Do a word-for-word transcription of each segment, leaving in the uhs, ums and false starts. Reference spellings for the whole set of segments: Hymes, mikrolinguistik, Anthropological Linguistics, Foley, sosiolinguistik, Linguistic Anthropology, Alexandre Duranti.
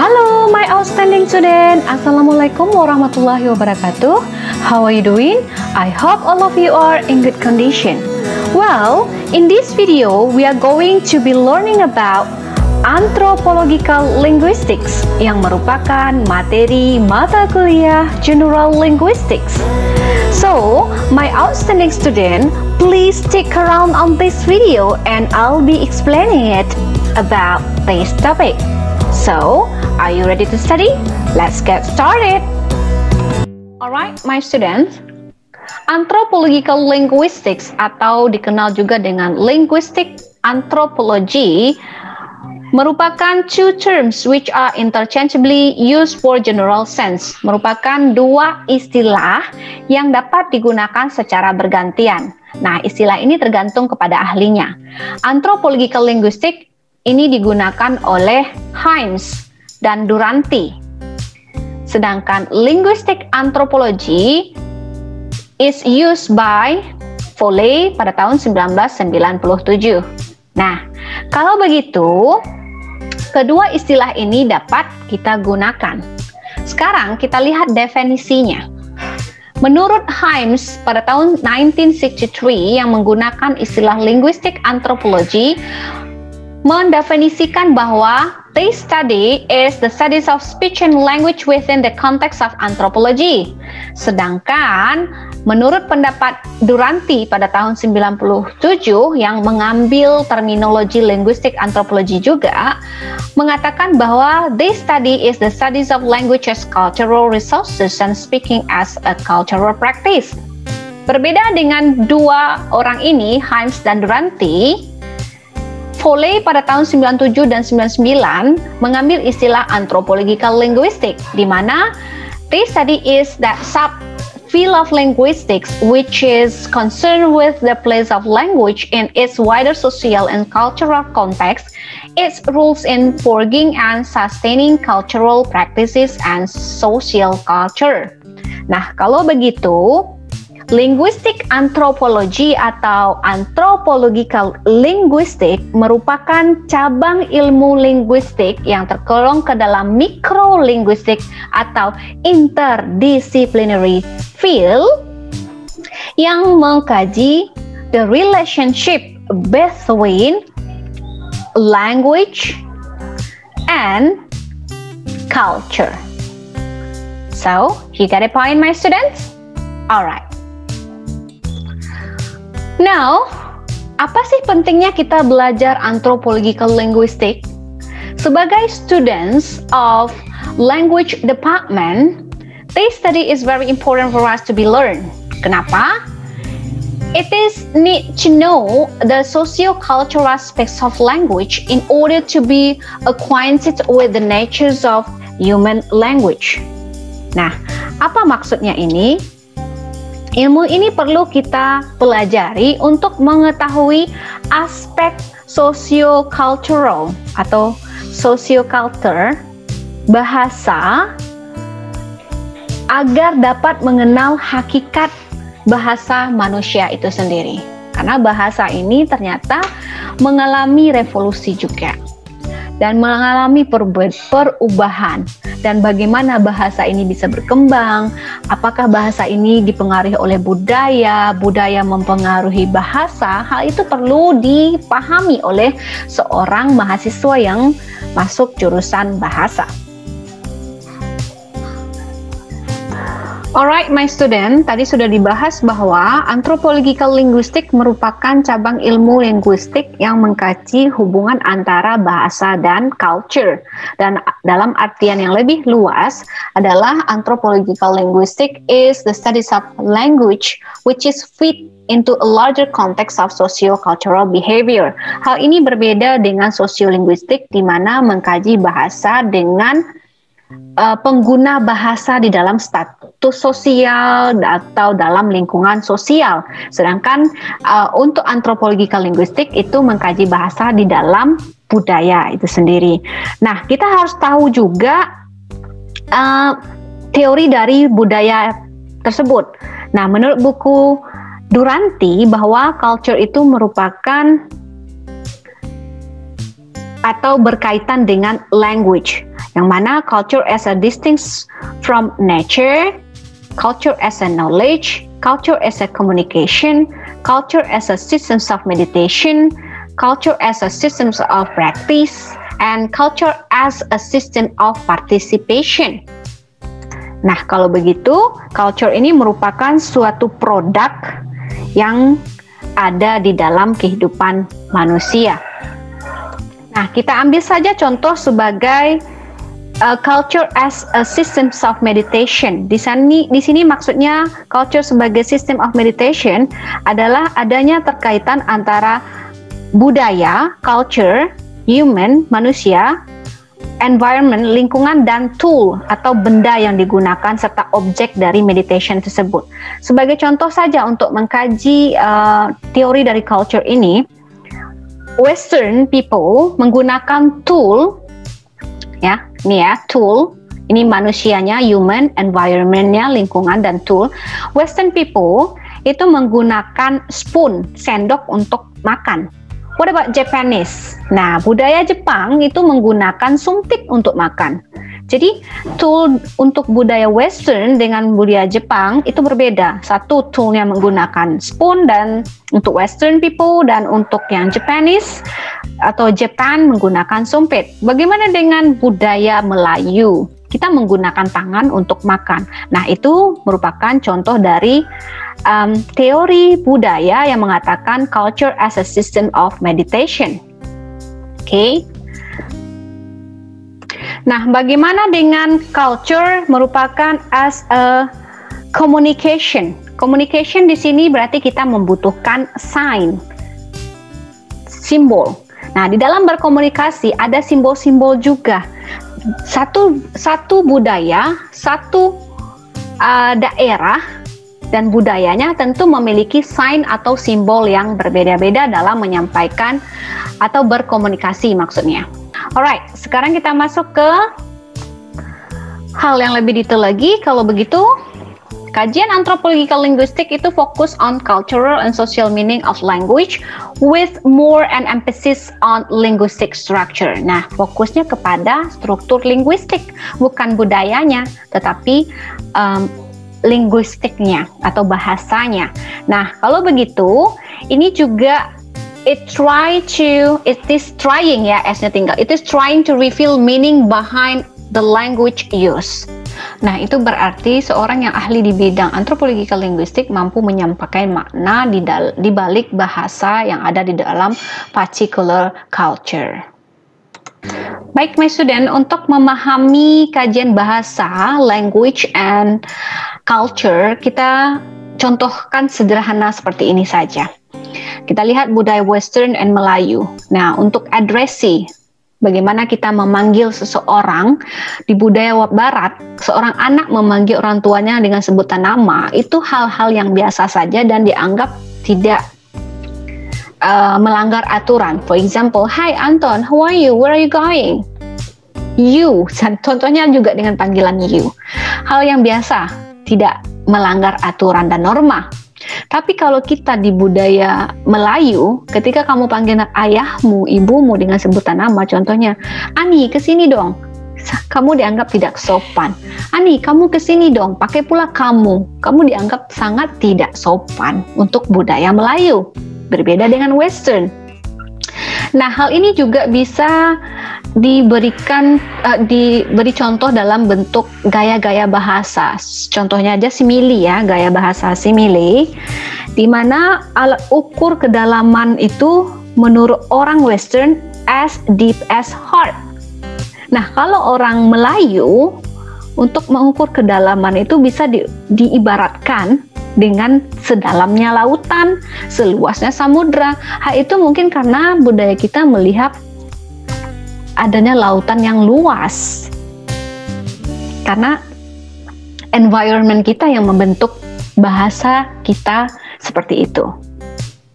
Hello my outstanding student, Assalamualaikum warahmatullahi wabarakatuh. How are you doing? I hope all of you are in good condition. Well, in this video we are going to be learning about Anthropological Linguistics yang merupakan materi mata kuliah General Linguistics. So, my outstanding student, please stick around on this video and I'll be explaining it about this topic. So, are you ready to study? Let's get started! Alright, my students. Anthropological Linguistics atau dikenal juga dengan Linguistic Anthropology merupakan two terms which are interchangeably used for general sense. Merupakan dua istilah yang dapat digunakan secara bergantian. Nah, istilah ini tergantung kepada ahlinya. Anthropological linguistic ini digunakan oleh Hymes dan Duranti. Sedangkan linguistic anthropology is used by Foley pada tahun seribu sembilan ratus sembilan puluh tujuh. Nah, kalau begitu kedua istilah ini dapat kita gunakan. Sekarang kita lihat definisinya. Menurut Hymes pada tahun nineteen sixty-three yang menggunakan istilah linguistic anthropology mendefinisikan bahwa this study is the studies of speech and language within the context of anthropology. Sedangkan menurut pendapat Duranti pada tahun sembilan puluh tujuh yang mengambil terminologi linguistic anthropology juga mengatakan bahwa this study is the studies of language as cultural resources and speaking as a cultural practice. Berbeda dengan dua orang ini, Hymes dan Duranti, Foley pada tahun sembilan puluh tujuh dan sembilan puluh sembilan mengambil istilah anthropological linguistic di mana this study is that sub field of linguistics which is concerned with the place of language in its wider social and cultural context, its roles in forging and sustaining cultural practices and social culture. Nah, kalau begitu, linguistic anthropology atau anthropological linguistic merupakan cabang ilmu linguistik yang tergolong ke dalam mikrolinguistik atau interdisciplinary field yang mengkaji the relationship between language and culture. So, you get a point, my students? Alright. Now, apa sih pentingnya kita belajar anthropological linguistics? Sebagai students of language department, this study is very important for us to be learned. Kenapa? It is need to know the socio-cultural aspects of language in order to be acquainted with the natures of human language. Nah, apa maksudnya ini? Ilmu ini perlu kita pelajari untuk mengetahui aspek socio-cultural atau socio-culture bahasa agar dapat mengenal hakikat bahasa manusia itu sendiri. Karena bahasa ini ternyata mengalami revolusi juga dan mengalami perubahan. Dan bagaimana bahasa ini bisa berkembang, apakah bahasa ini dipengaruhi oleh budaya, budaya mempengaruhi bahasa, hal itu perlu dipahami oleh seorang mahasiswa yang masuk jurusan bahasa. Alright my student, tadi sudah dibahas bahwa anthropological linguistics merupakan cabang ilmu linguistik yang mengkaji hubungan antara bahasa dan culture. Dan dalam artian yang lebih luas adalah anthropological linguistics is the studies of language which is fit into a larger context of socio-cultural behavior. Hal ini berbeda dengan sosiolinguistik di mana mengkaji bahasa dengan Uh, pengguna bahasa di dalam status sosial atau dalam lingkungan sosial. Sedangkan uh, untuk anthropological linguistics itu mengkaji bahasa di dalam budaya itu sendiri. Nah, kita harus tahu juga uh, teori dari budaya tersebut. Nah, menurut buku Duranti bahwa culture itu merupakan atau berkaitan dengan language Yang mana culture as a distinct from nature, culture as a knowledge, culture as a communication, culture as a systems of meditation, culture as a systems of practice, and culture as a system of participation. Nah, kalau begitu, culture ini merupakan suatu produk yang ada di dalam kehidupan manusia. Nah, kita ambil saja contoh sebagai Uh, culture as a system of meditation. Di sini, di sini maksudnya culture sebagai system of meditation adalah adanya terkaitan antara budaya, culture, human, manusia, environment, lingkungan, dan tool atau benda yang digunakan serta objek dari meditation tersebut. Sebagai contoh saja untuk mengkaji uh, teori dari culture ini, Western people menggunakan tool, ya, ini ya, tool, ini manusianya, human, environment-nya, lingkungan, dan tool. Western people itu menggunakan spoon, sendok untuk makan. What about Japanese? Nah, budaya Jepang itu menggunakan suntik untuk makan. Jadi, tool untuk budaya Western dengan budaya Jepang itu berbeda. Satu, toolnya menggunakan spoon, dan untuk Western people, dan untuk yang Japanese atau Jepang menggunakan sumpit. Bagaimana dengan budaya Melayu? Kita menggunakan tangan untuk makan. Nah, itu merupakan contoh dari um, teori budaya yang mengatakan culture as a system of meditation. Oke. Okay. Nah, bagaimana dengan culture merupakan as a communication? Communication di sini berarti kita membutuhkan sign, simbol. Nah, di dalam berkomunikasi ada simbol-simbol juga. Satu, satu budaya, satu uh, daerah, dan budayanya tentu memiliki sign atau simbol yang berbeda-beda dalam menyampaikan atau berkomunikasi maksudnya. Alright, sekarang kita masuk ke hal yang lebih detail lagi. Kalau begitu, kajian anthropological linguistics itu fokus on cultural and social meaning of language with more an emphasis on linguistic structure. Nah, fokusnya kepada struktur linguistik, bukan budayanya, tetapi um, linguistiknya atau bahasanya. Nah, kalau begitu, ini juga it try to, it is trying ya, S-nya tinggal. It is trying to reveal meaning behind the language use. Nah, itu berarti seorang yang ahli di bidang anthropological linguistik mampu menyampaikan makna di, di balik bahasa yang ada di dalam particular culture. Baik, my student, untuk memahami kajian bahasa, language, and culture, kita contohkan sederhana seperti ini saja. Kita lihat budaya Western and Melayu. Nah, untuk addressee, bagaimana kita memanggil seseorang di budaya barat, seorang anak memanggil orang tuanya dengan sebutan nama, itu hal-hal yang biasa saja dan dianggap tidak uh, melanggar aturan. For example, hi Anton, how are you? Where are you going? You, contohnya juga dengan panggilan you. Hal yang biasa, tidak melanggar aturan dan norma. Tapi kalau kita di budaya Melayu, ketika kamu panggil ayahmu, ibumu dengan sebutan nama, contohnya, Ani, kesini dong. Kamu dianggap tidak sopan. Ani, kamu kesini dong, pakai pula kamu. Kamu dianggap sangat tidak sopan untuk budaya Melayu. Berbeda dengan Western. Nah, hal ini juga bisa diberikan, uh, diberi contoh dalam bentuk gaya-gaya bahasa. Contohnya aja simili ya, gaya bahasa simili, di mana alat ukur kedalaman itu menurut orang Western as deep as heart. Nah, kalau orang Melayu untuk mengukur kedalaman itu bisa di, diibaratkan dengan sedalamnya lautan, seluasnya samudra. Hal itu mungkin karena budaya kita melihat adanya lautan yang luas, karena environment kita yang membentuk bahasa kita seperti itu.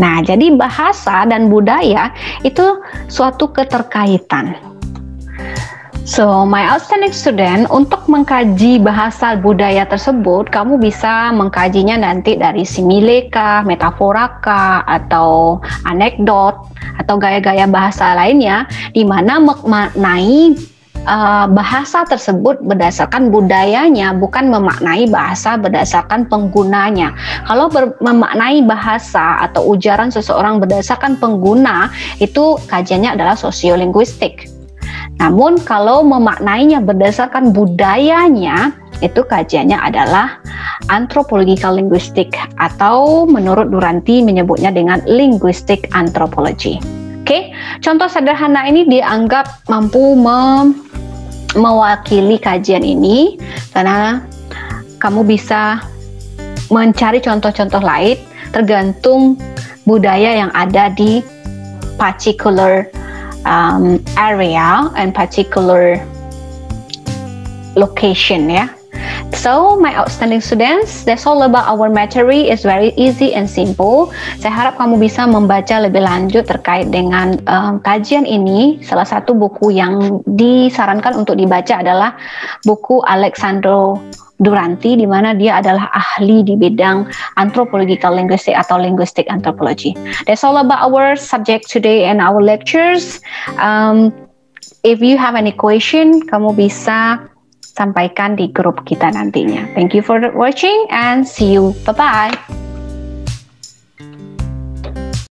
Nah, jadi bahasa dan budaya itu suatu keterkaitan. So, my outstanding student, untuk mengkaji bahasa budaya tersebut, kamu bisa mengkajinya nanti dari simile kah, metafora kah, atau anekdot, atau gaya-gaya bahasa lainnya, di mana memaknai uh, bahasa tersebut berdasarkan budayanya, bukan memaknai bahasa berdasarkan penggunanya. Kalau memaknai bahasa atau ujaran seseorang berdasarkan pengguna, itu kajiannya adalah sosiolinguistik. Namun kalau memaknainya berdasarkan budayanya, itu kajiannya adalah Anthropological Linguistics, atau menurut Duranti menyebutnya dengan Linguistic Anthropology. Oke, contoh sederhana ini dianggap mampu me mewakili kajian ini, karena kamu bisa mencari contoh-contoh lain tergantung budaya yang ada di particular um, area and particular location, ya. So, my outstanding students, that's all about our material. It's very easy and simple. Saya harap kamu bisa membaca lebih lanjut terkait dengan um, kajian ini. Salah satu buku yang disarankan untuk dibaca adalah buku Alexandre Duranti, di mana dia adalah ahli di bidang Anthropological Linguistics atau Linguistic Anthropology. That's all about our subject today and our lectures. Um, if you have any question, kamu bisa sampaikan di grup kita nantinya. Thank you for watching and see you. Bye-bye.